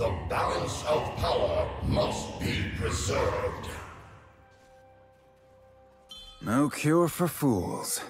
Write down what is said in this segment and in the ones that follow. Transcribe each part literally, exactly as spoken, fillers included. The balance of power must be preserved. No cure for fools.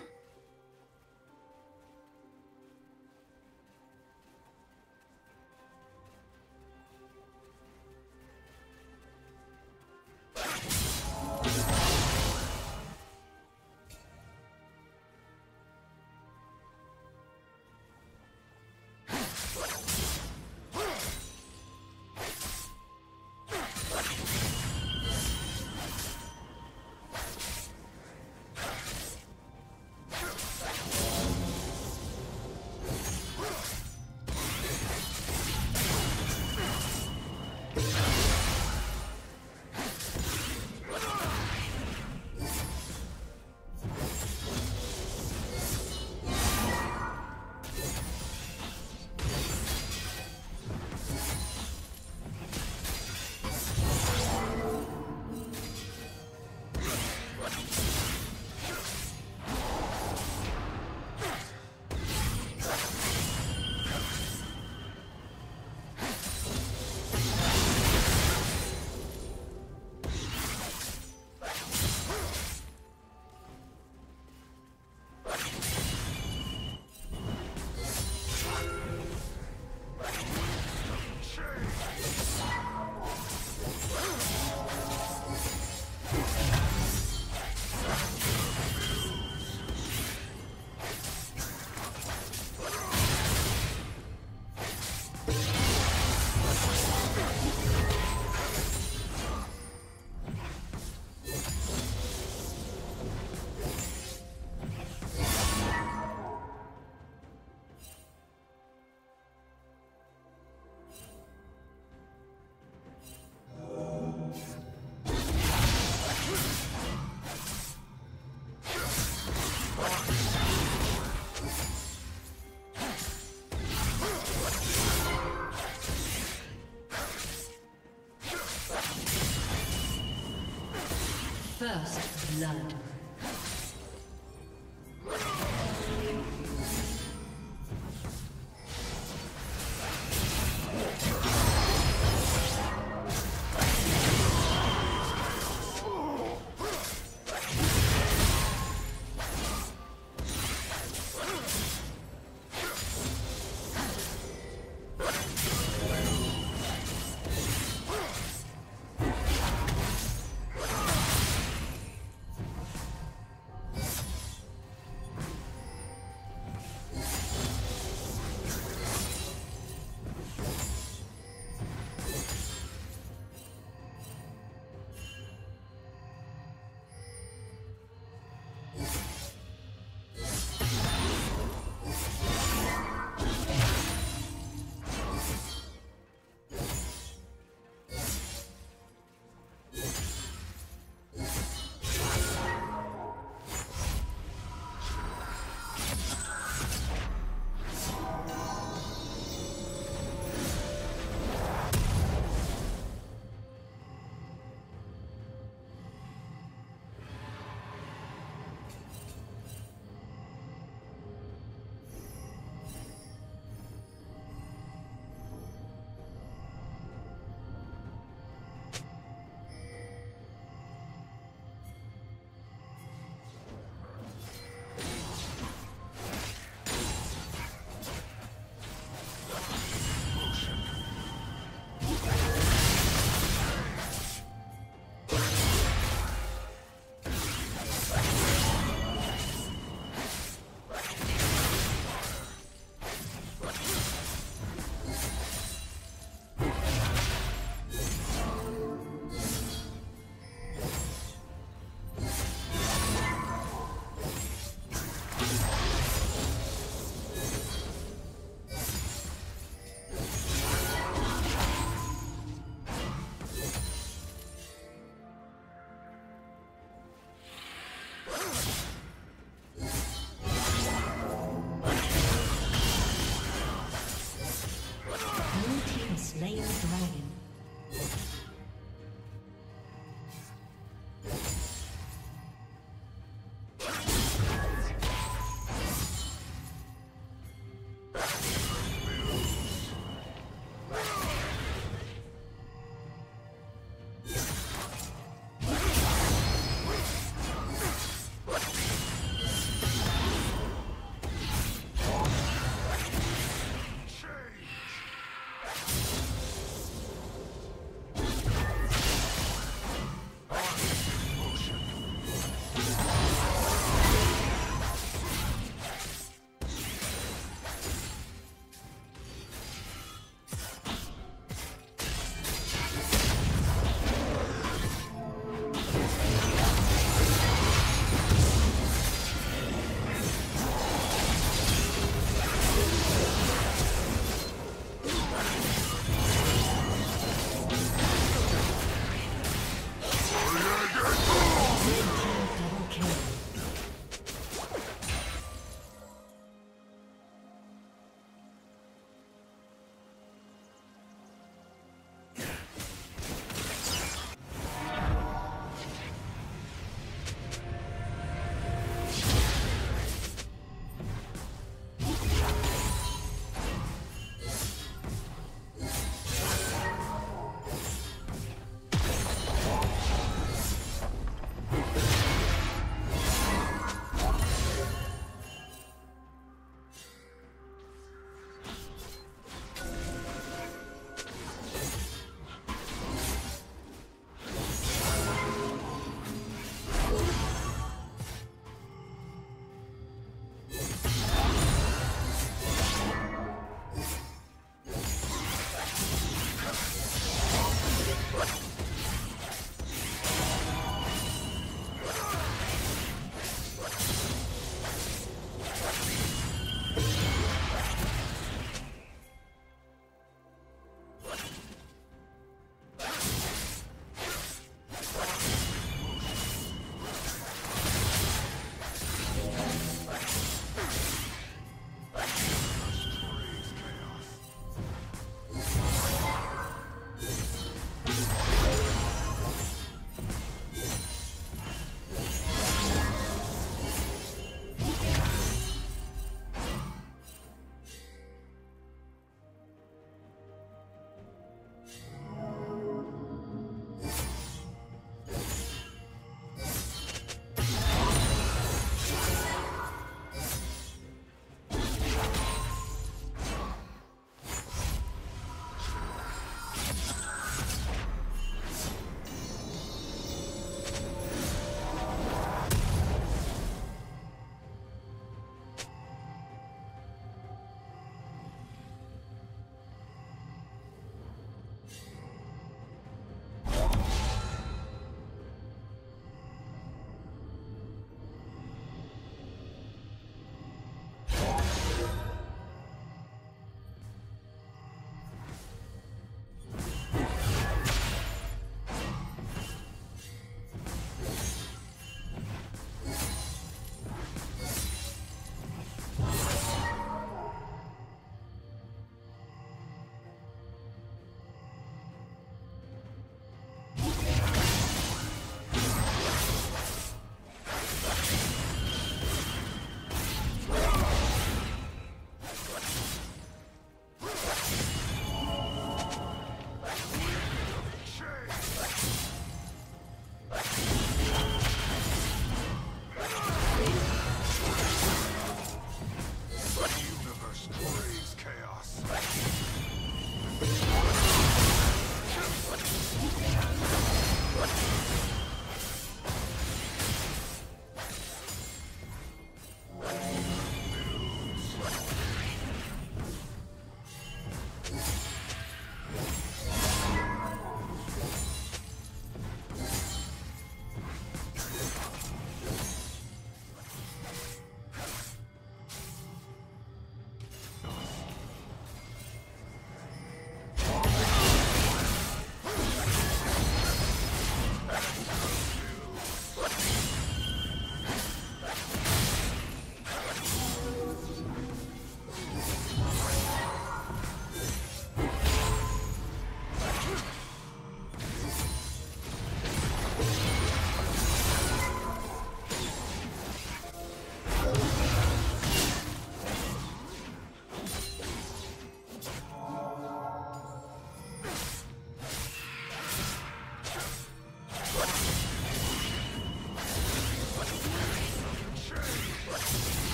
First blood.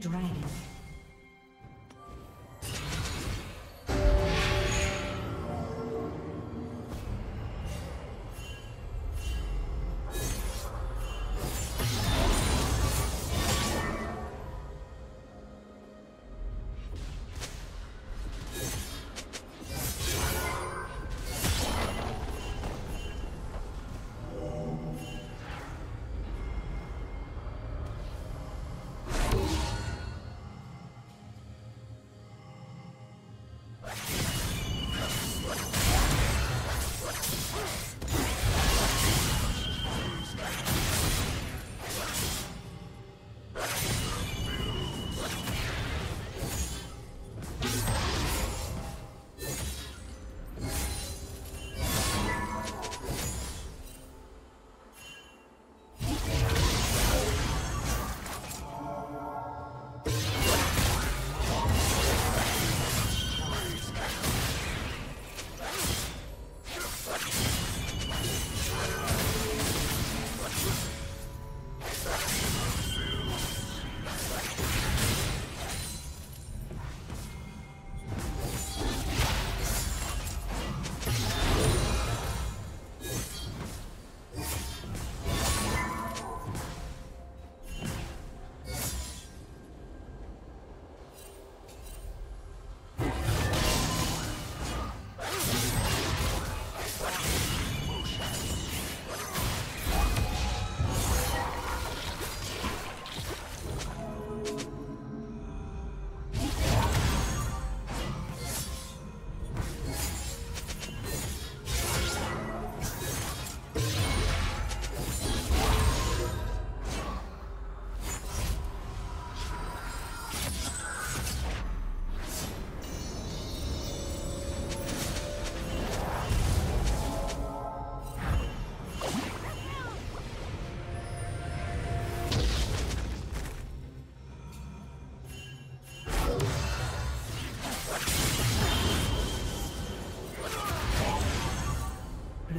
dragon.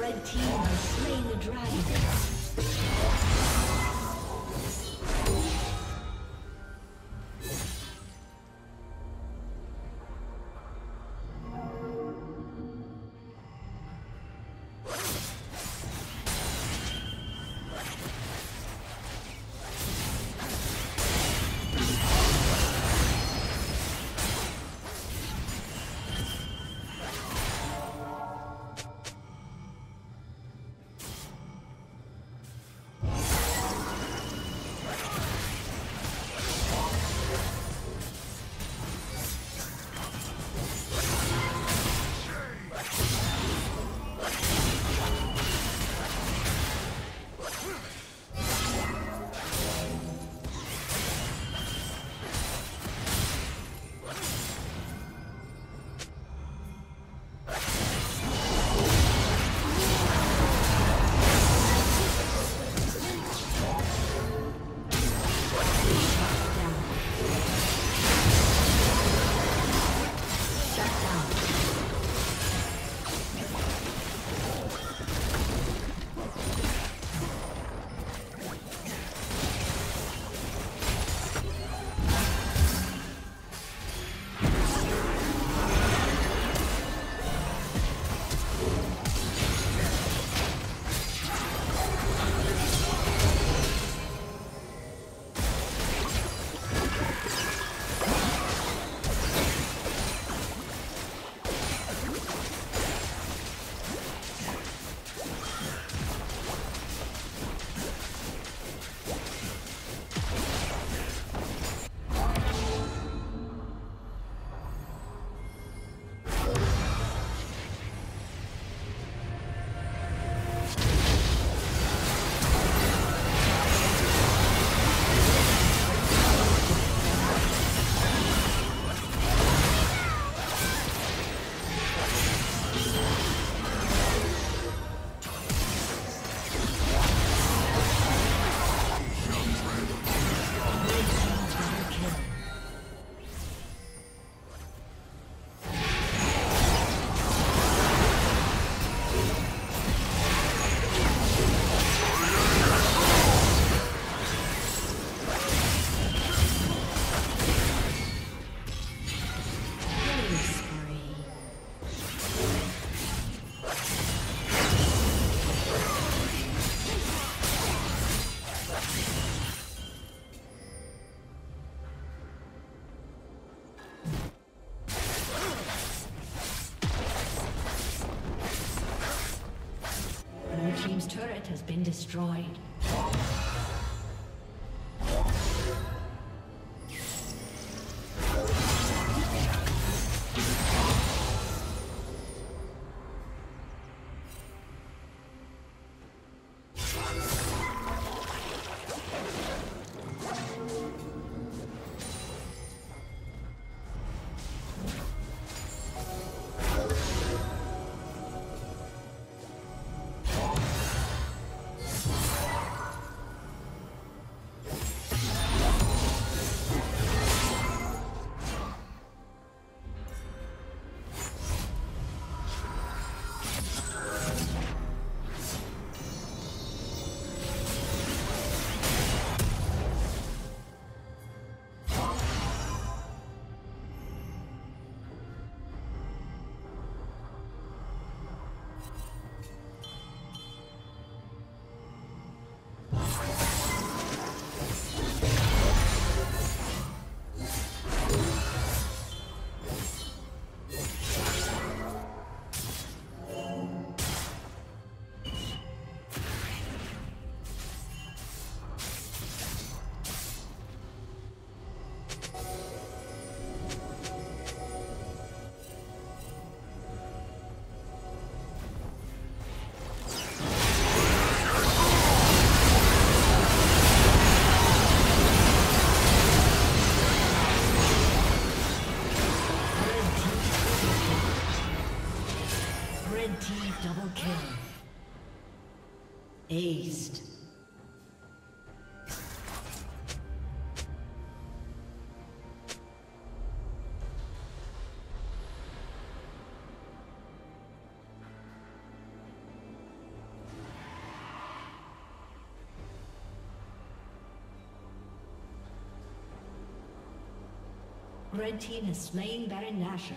Red team has slain the dragon. Has been destroyed. Red team double kill. Aced. Red team has slain Baron Nasher.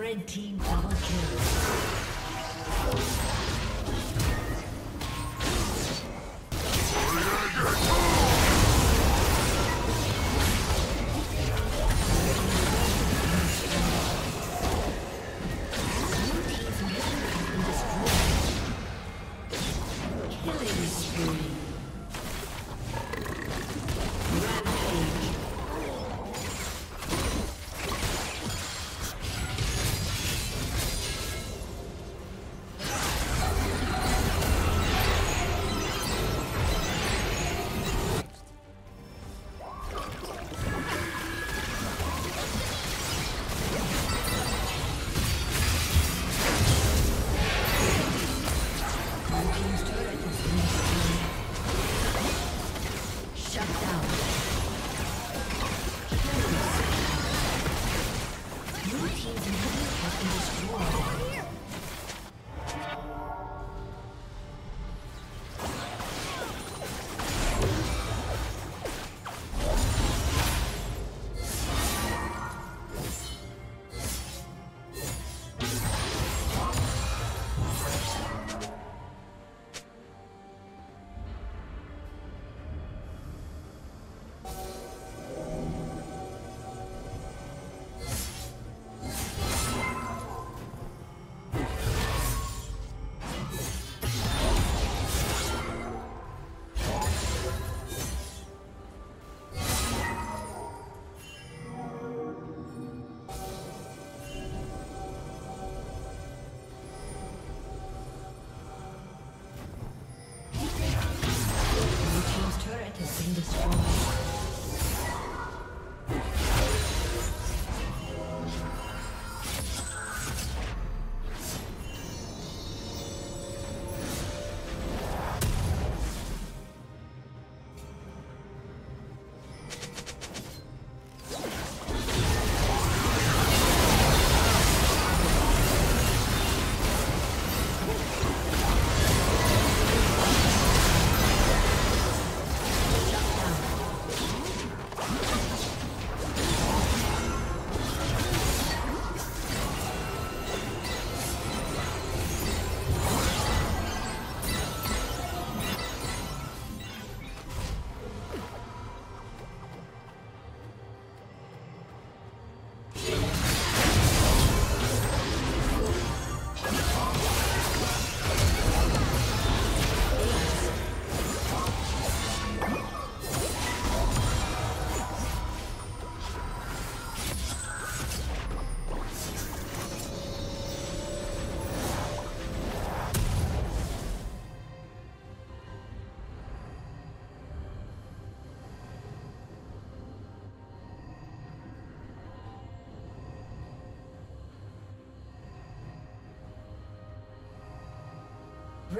Red team double kill.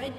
Red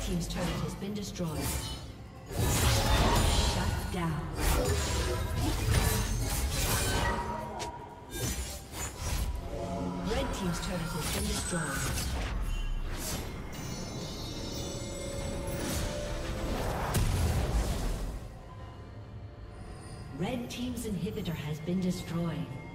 Team's turret has been destroyed. Shut down. Red Team's turret has been destroyed. Red Team's inhibitor has been destroyed.